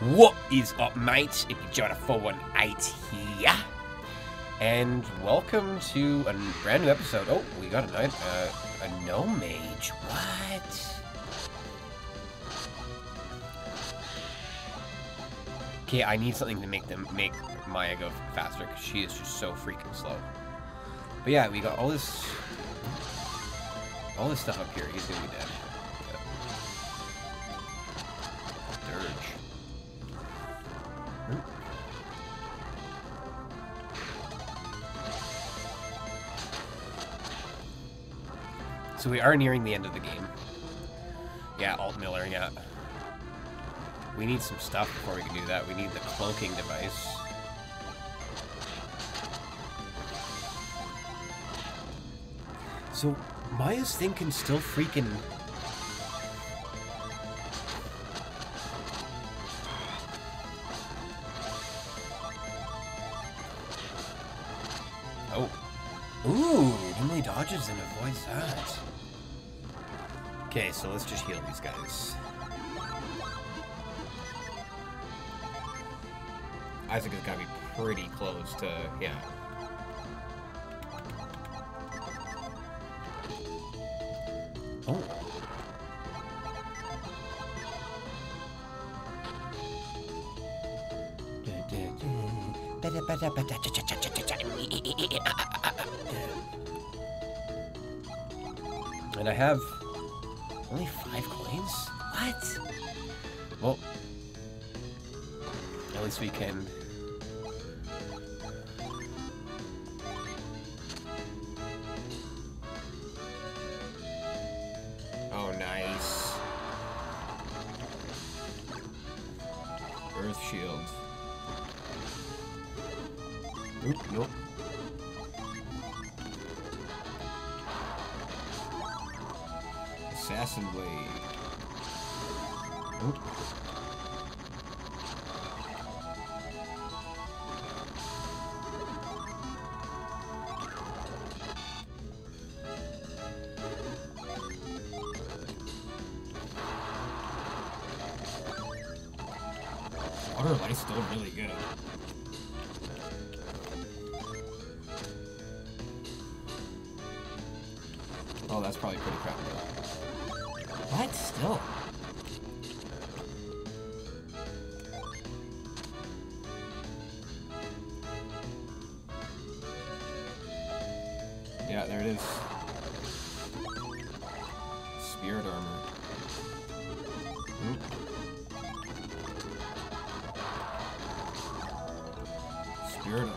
What is up, mate? If you join a 418 here, and welcome to a brand new episode. Oh, we got a gnome mage. What? Okay, I need something to make Maya go faster because she is just so freaking slow. But yeah, we got all this stuff up here. He's gonna be dead. Dirge. So we are nearing the end of the game. Yeah, Alt Miller, yeah. We need some stuff before we can do that. We need the cloaking device. So Maya's thing can still freaking... Oh. Ooh, only dodges and avoids that. Okay, so let's just heal these guys. Isaac has got to be pretty close to, yeah. Oh. And I have only 5 coins? What? Well, at least we can... Oh, nice. Earth shield. Oop, nope. Assassin blade. Oop. Water light's still really good. Oh, that's probably pretty crap. What? Still? Yeah, there it is. Spirit armor. Oop. Spirit armor.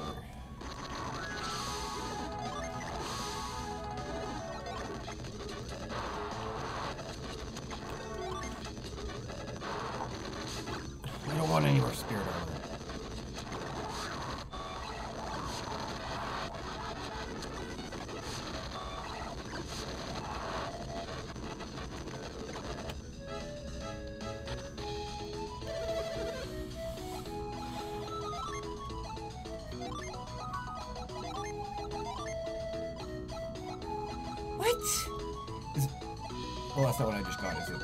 Any more spirit armor. What? Well, that's not what I just got, is it?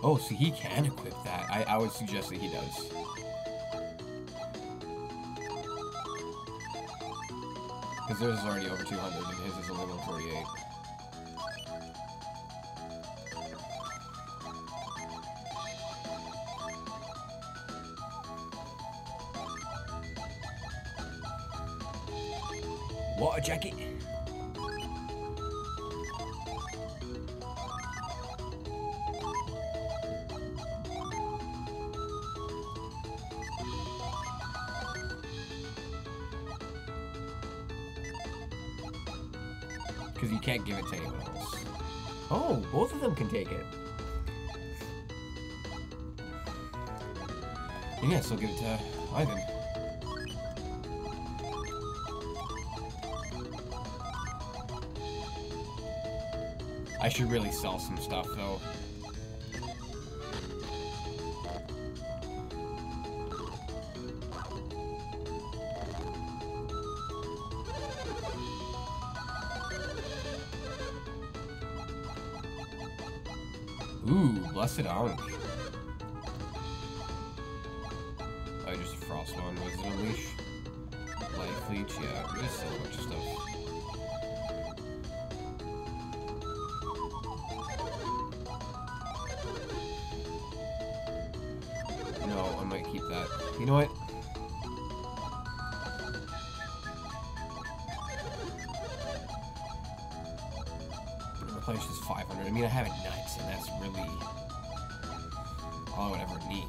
Oh, so he can equip that. I would suggest that he does. Because theirs is already over 200 and his is only 148. Water jacket! Because you can't give it to anyone else. Oh, both of them can take it. And yes, I'll give it to Ivan. I should really sell some stuff, though. Ooh, Blessed Orange. Oh, just a Frost one. Was it Unleash? Life Leech? Yeah, just a bunch of stuff. No, I might keep that. You know what? I'm gonna replenish this 500. I mean, I have a nut, and that's really all I would ever need.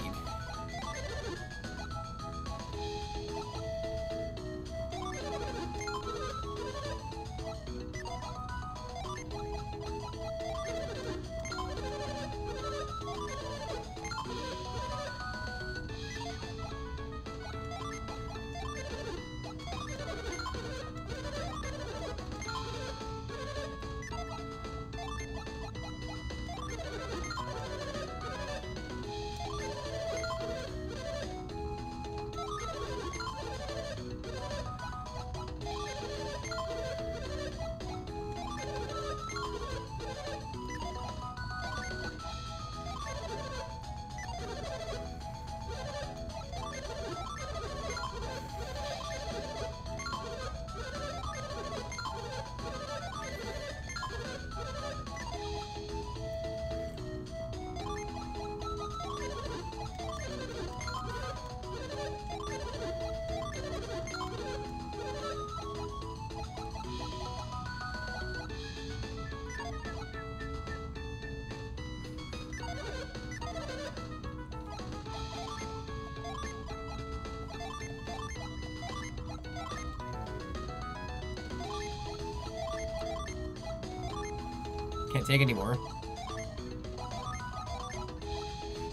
Can't take anymore.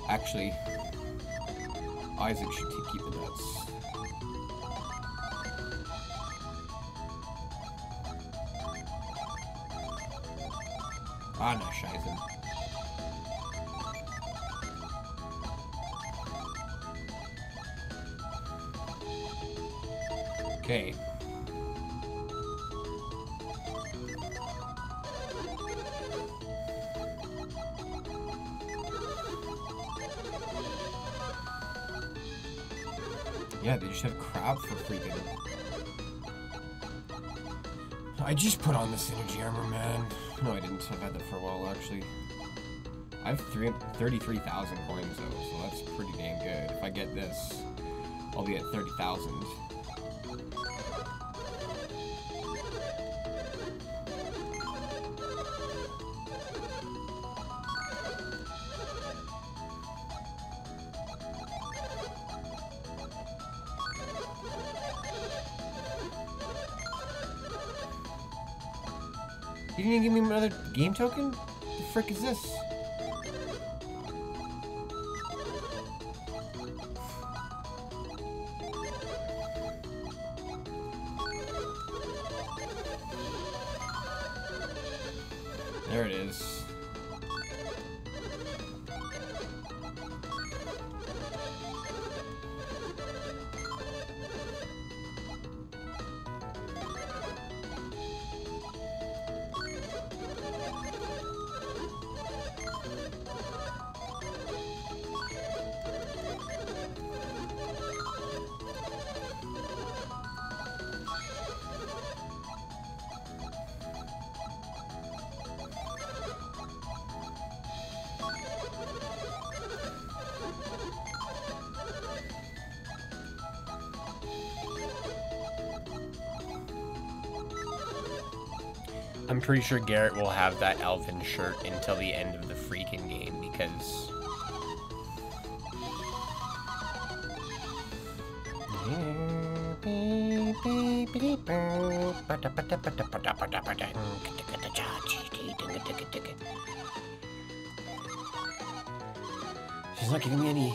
Actually, Isaac should keep the nuts. Ah, no, Scheiße. Okay. Yeah, they just have crap for freaking. I just put on the Synergy armor, man. No, I didn't. I've had that for a while, actually. I have 33,000 coins, though, so that's pretty damn good. If I get this, I'll be at 30,000. You didn't give me another game token? The frick is this? There it is. I'm pretty sure Garrett will have that Elven shirt until the end of the freaking game, because... she's not giving me any...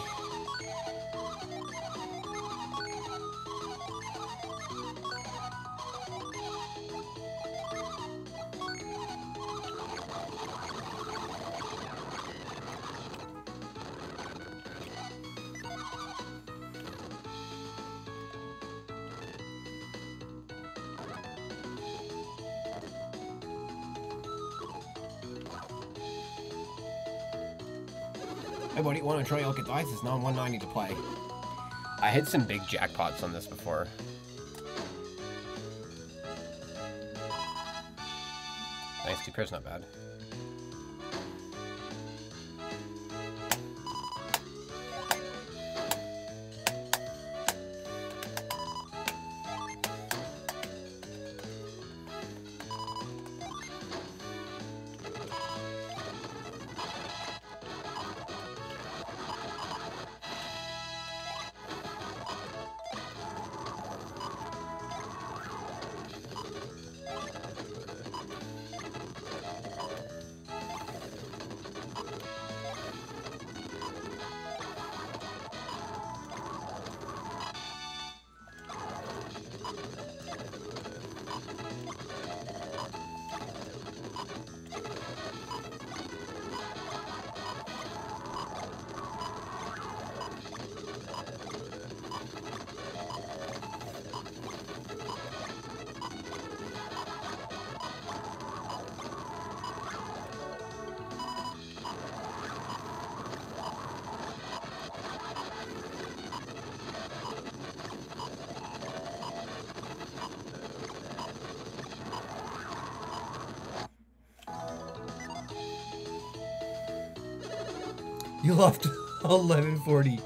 Hey buddy, want to try look at the dice? It's now 190 to play. I hit some big jackpots on this before. Nice, 2 pairs, not bad. You left 1140.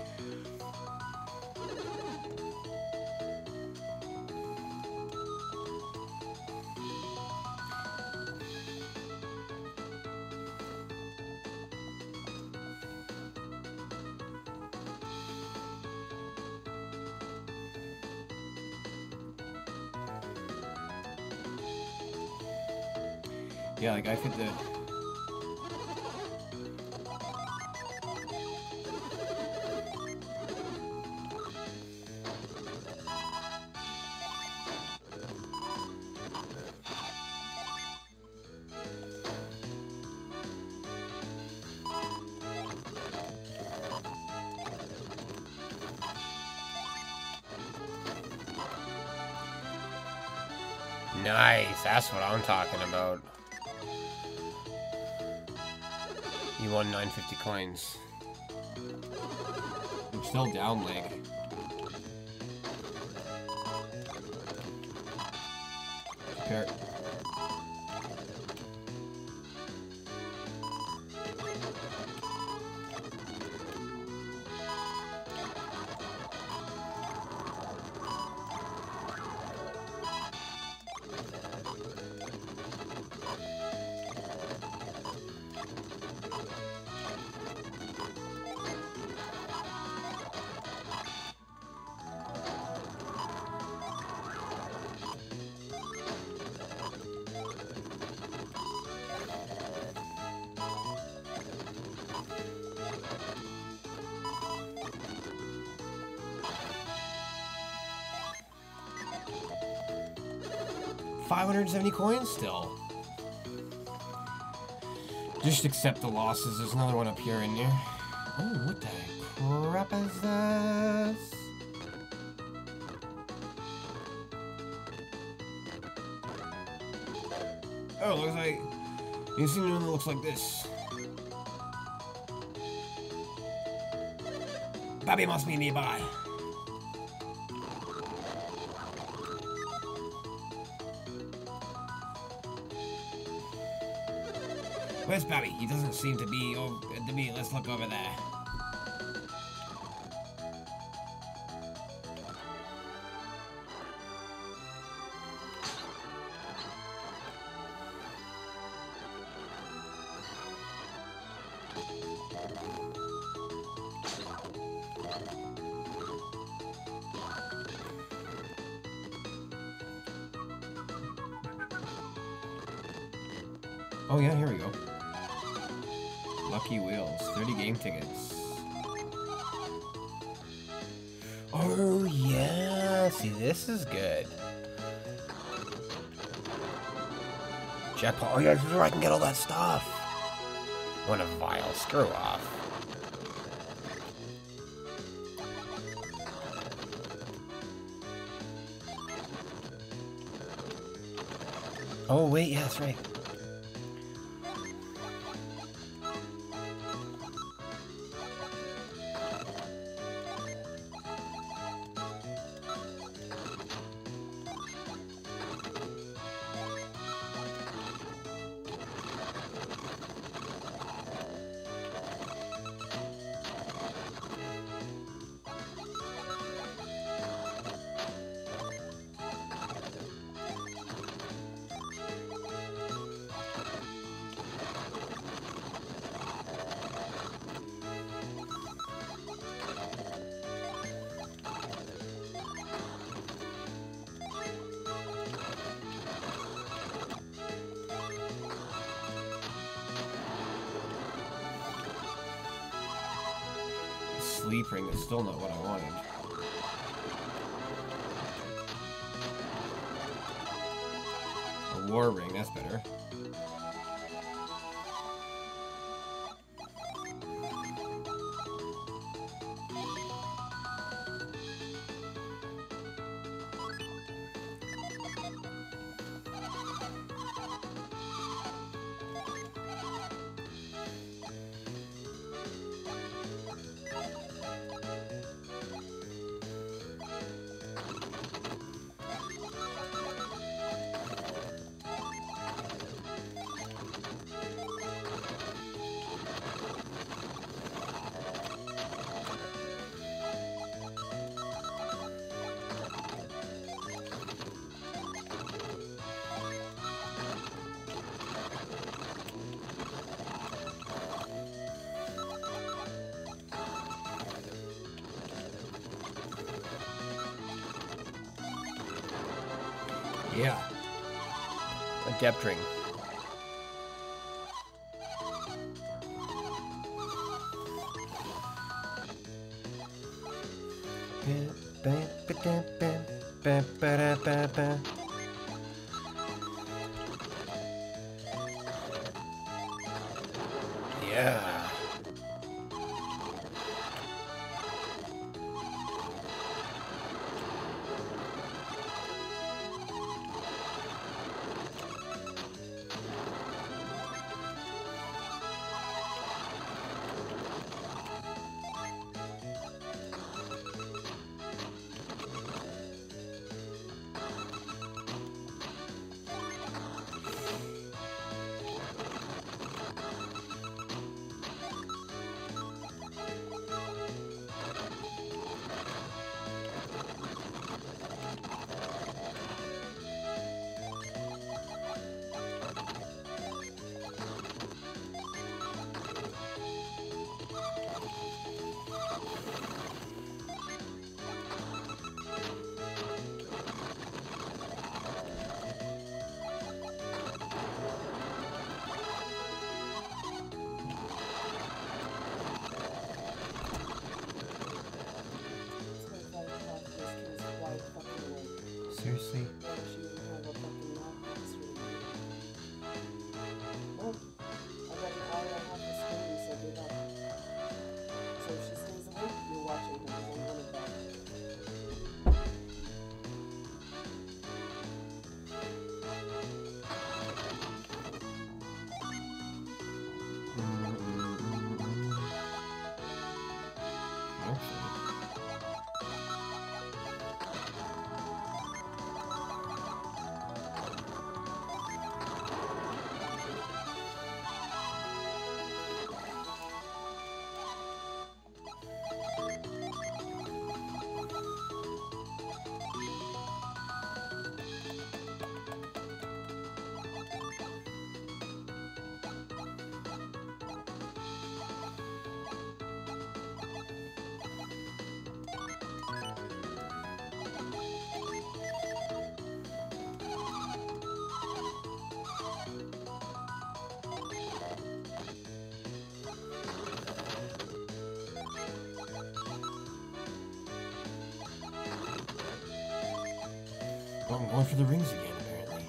Yeah, like I think the. Nice, that's what I'm talking about. You won 950 coins. I'm still down, like. Here. $570 coins still. Just accept the losses. There's another one up here in there. Oh, what the crap is this? Oh, looks like you've seen one that looks like this. Bobby must be nearby. Where's Bobby? He doesn't seem to be over to me. Let's look over there. Oh yeah, here we go. Lucky Wheels, 30 game tickets. Oh yeah, see this is good. Jackpot, oh yeah, this is where I can get all that stuff. What a vile screw off. Oh wait, yeah, that's right. sleep ring. That's still not what I wanted. A war ring, that's better. Yeah. A depth ring. Yeah. Seriously? Oh, I'm going for the rings again, apparently.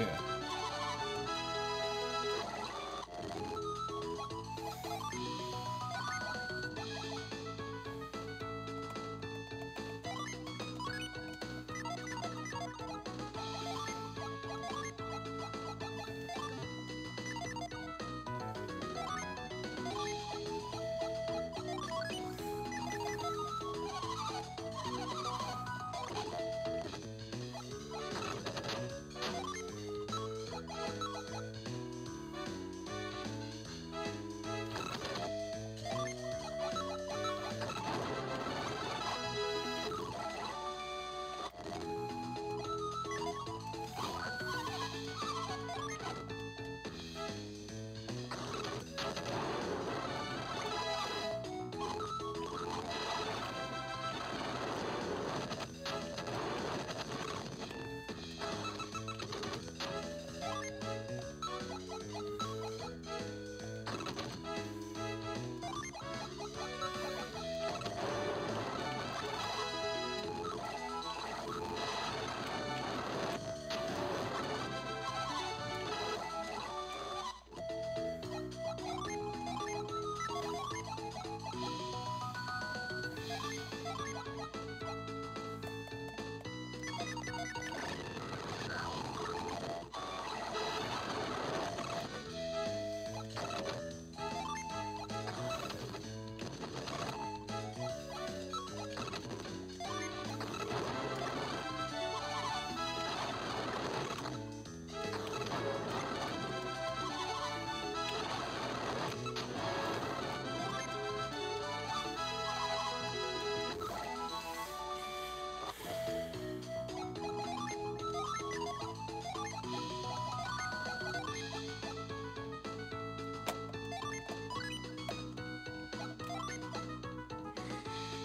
Yeah.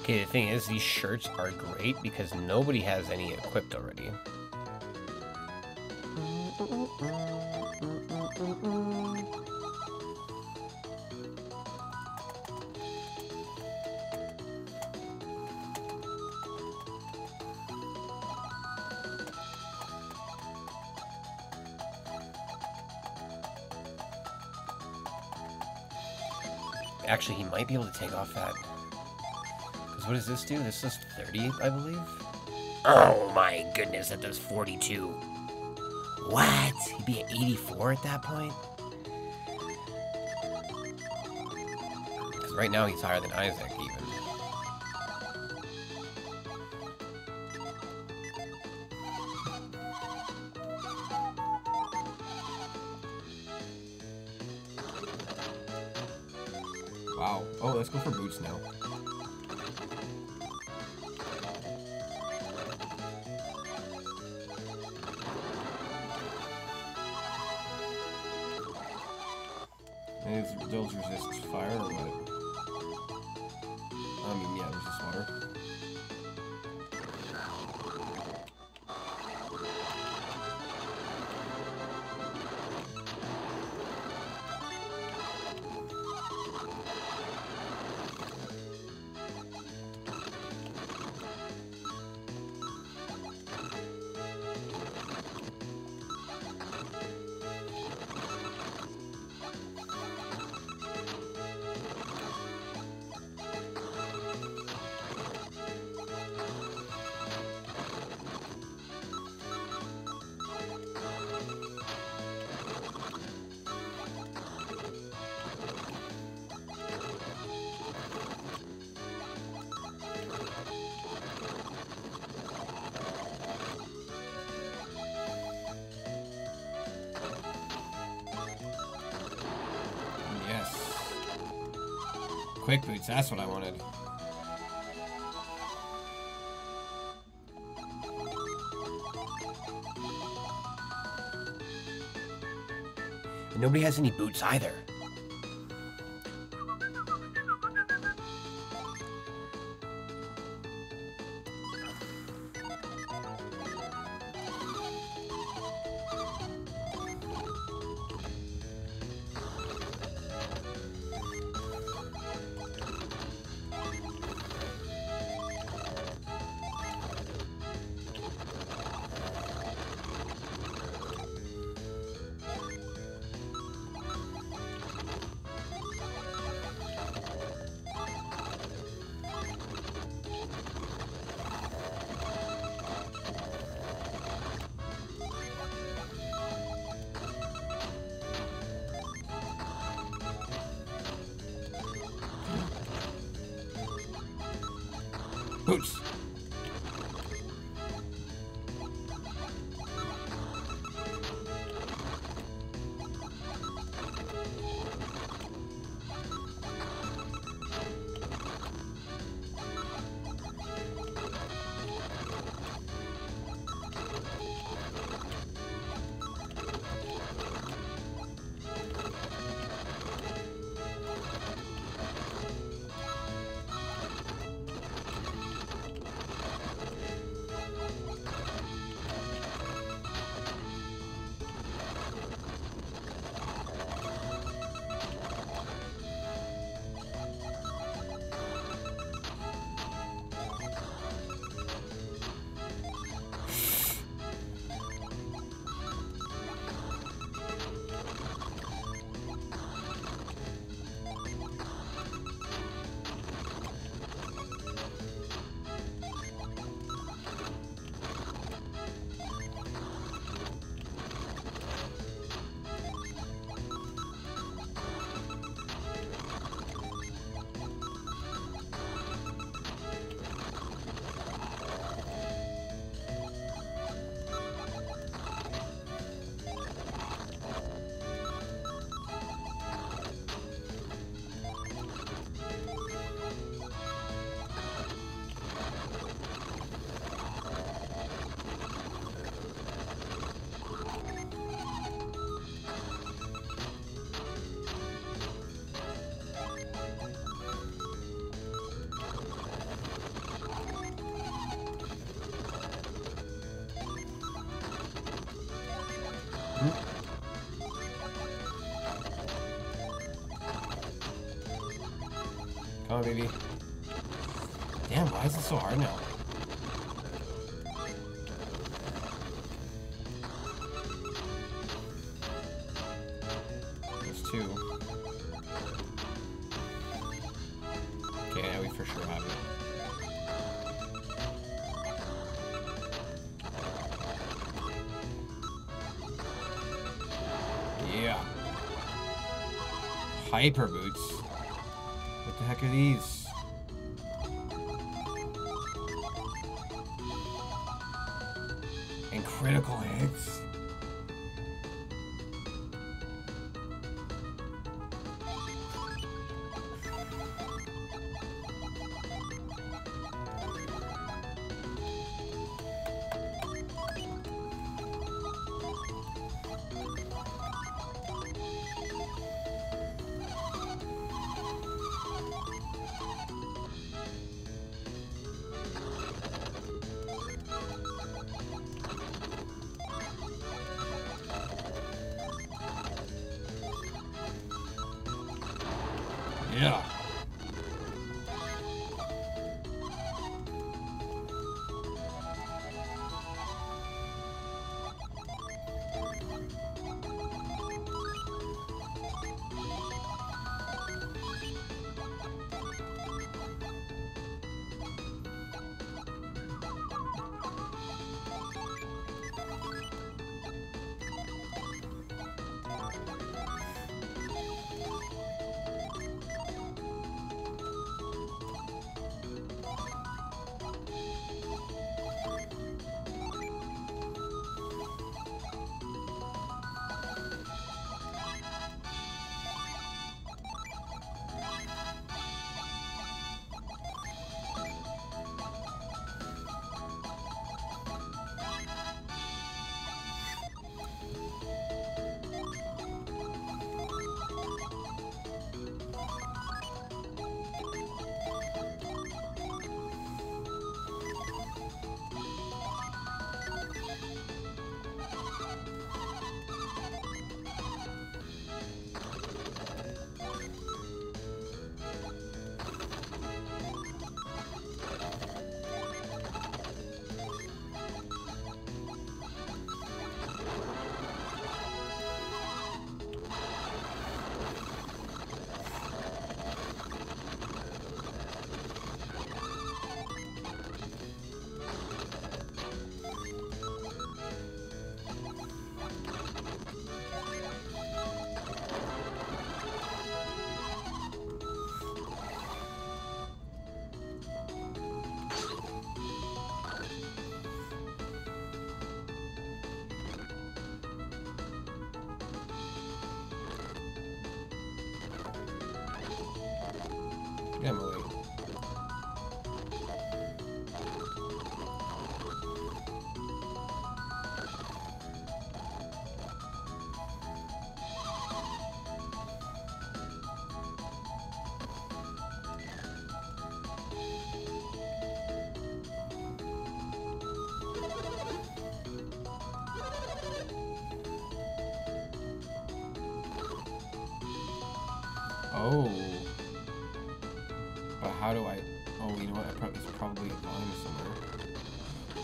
Okay, the thing is, these shirts are great because nobody has any equipped already. Actually, he might be able to take off that. Because what does this do? This is 30, I believe. Oh my goodness, that does 42. What? He'd be at 84 at that point? Because right now he's higher than Isaac, even. Wow. Oh, let's go for boots now. And those resist fire or what? I mean, yeah, resist water. Quick boots, that's what I wanted. And nobody has any boots either. Boots. on, baby. Damn, why is it so hard now? There's two. Okay, now we for sure have it. Yeah. Hyperboots. What the heck are these? Critical hits. Yeah. Emily. Oh. But how do I... Oh, you know what? It's probably a volume somewhere.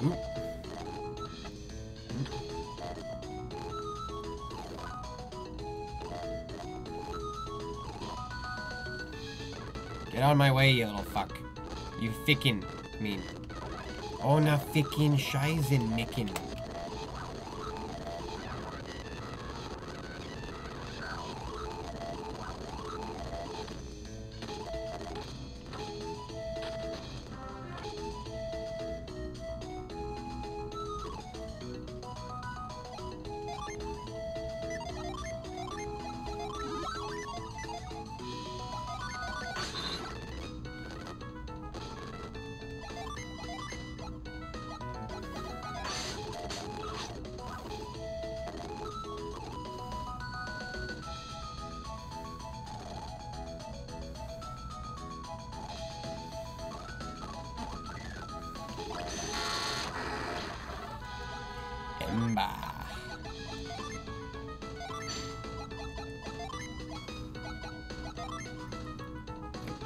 Oop. Oop. Get out of my way, you little fuck. You fickin' mean. Oh, na fickin' scheißen mickin'.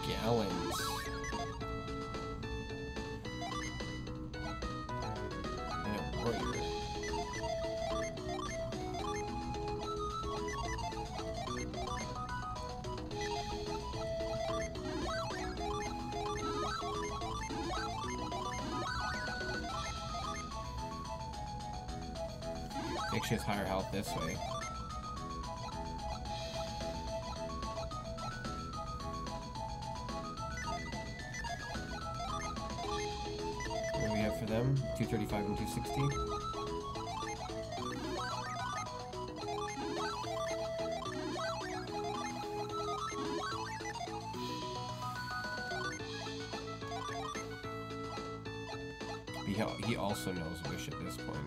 Gallons. I think she has higher health this way. What do we have for them? 235 and 260. He also knows Wish at this point.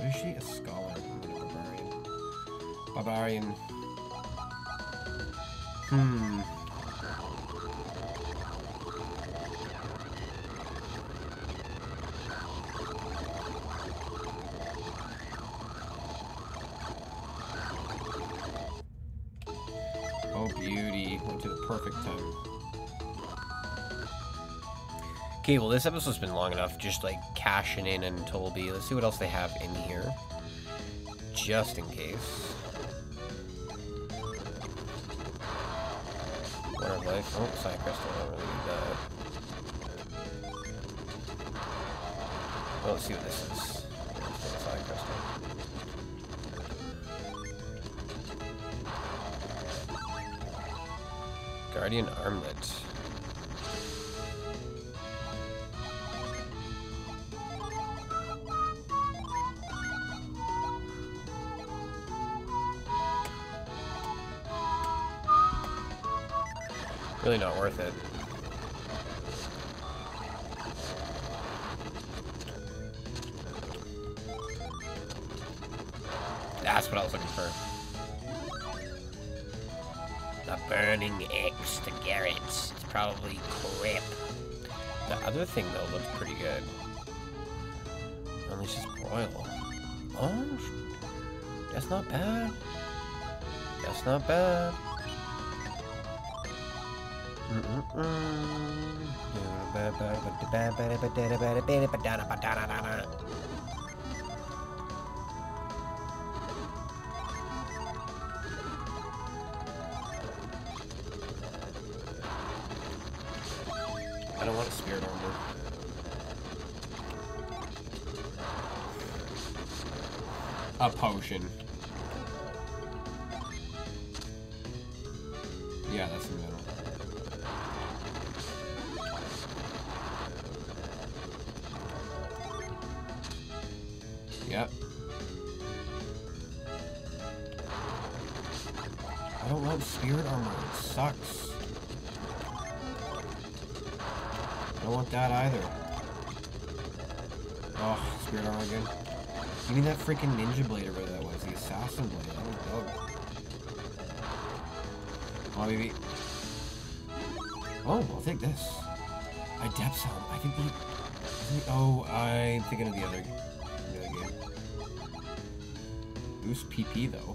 Is she a scholar? I'm a barbarian. Barbarian. Okay, well this episode's been long enough, just like cashing in and Tolbi. Let's see what else they have in here, just in case. What are life? Oh, Psycrystal, I don't really need that. Well, let's see what this is. Psycrystal. Guardian Armlet. Really not worth it. That's what I was looking for. The burning X to Garrett. It's probably crap. The other thing though looked pretty good. Unleashes Broil. Oh, that's not bad. That's not bad. I don't want a spirit armor. A potion. Yeah, that's in the middle. Yep. I don't want spirit armor. It sucks. I don't want that either. Oh, spirit armor again. You mean that freaking ninja blade or whatever that was? The assassin blade. Oh, no. Oh, maybe. Oh, I'll take this. I Depth Cell. I think the. Oh, I'm thinking of the other. Boost PP though.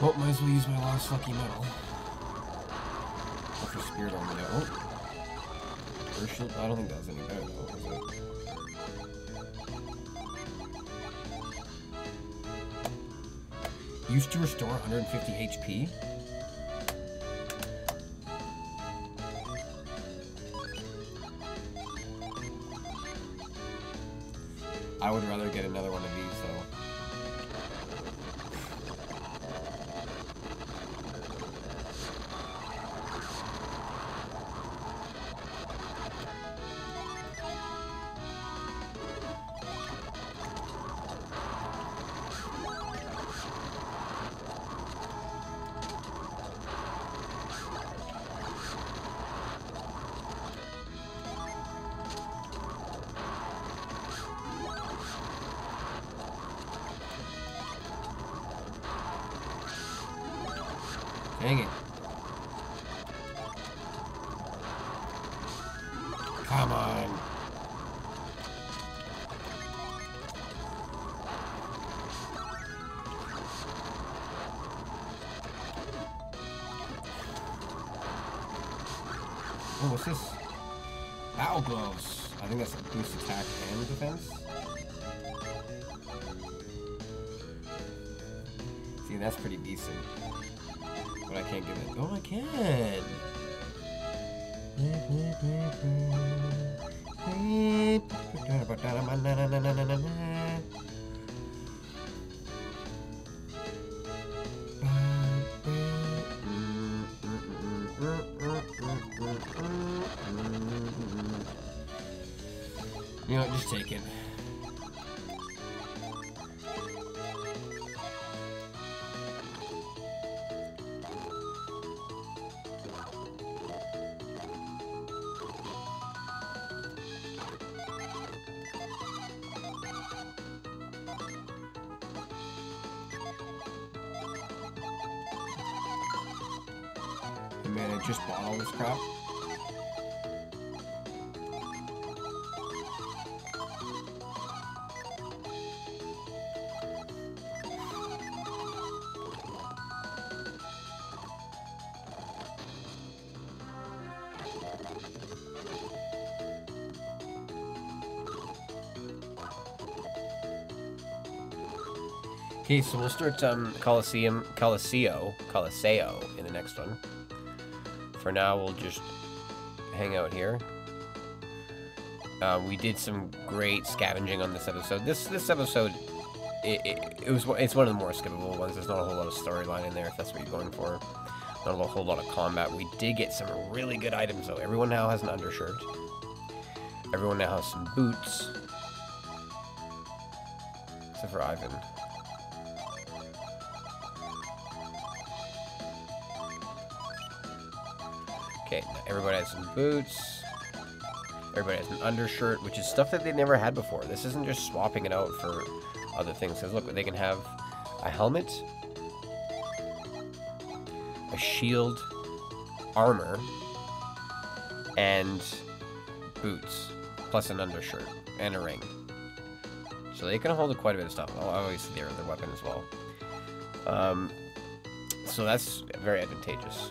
Well, might as well use my last lucky metal. Look for spirit on the note. I don't think that was any better though, was it? Used to restore 150 HP. I would rather get another one of these, though. Dang it. Come on. Oh, what's this? Battle Bows. I think that's a boost attack and defense. See, that's pretty decent. But I can't give it. Oh, I can! You know, just take it. And man, I just bought all this crap. Okay, so we'll start Coliseo in the next one. For now, we'll just hang out here. We did some great scavenging on this episode. This episode, it's one of the more skippable ones. There's not a whole lot of storyline in there, if that's what you're going for. Not a whole lot of combat. We did get some really good items, though. Everyone now has an undershirt. Everyone now has some boots. Except for Ivan. Everybody has some boots. Everybody has an undershirt, which is stuff that they've never had before. This isn't just swapping it out for other things. Because look, they can have a helmet, a shield, armor, and boots, plus an undershirt and a ring. So they can hold quite a bit of stuff. Oh, obviously they're their weapon as well. So that's very advantageous.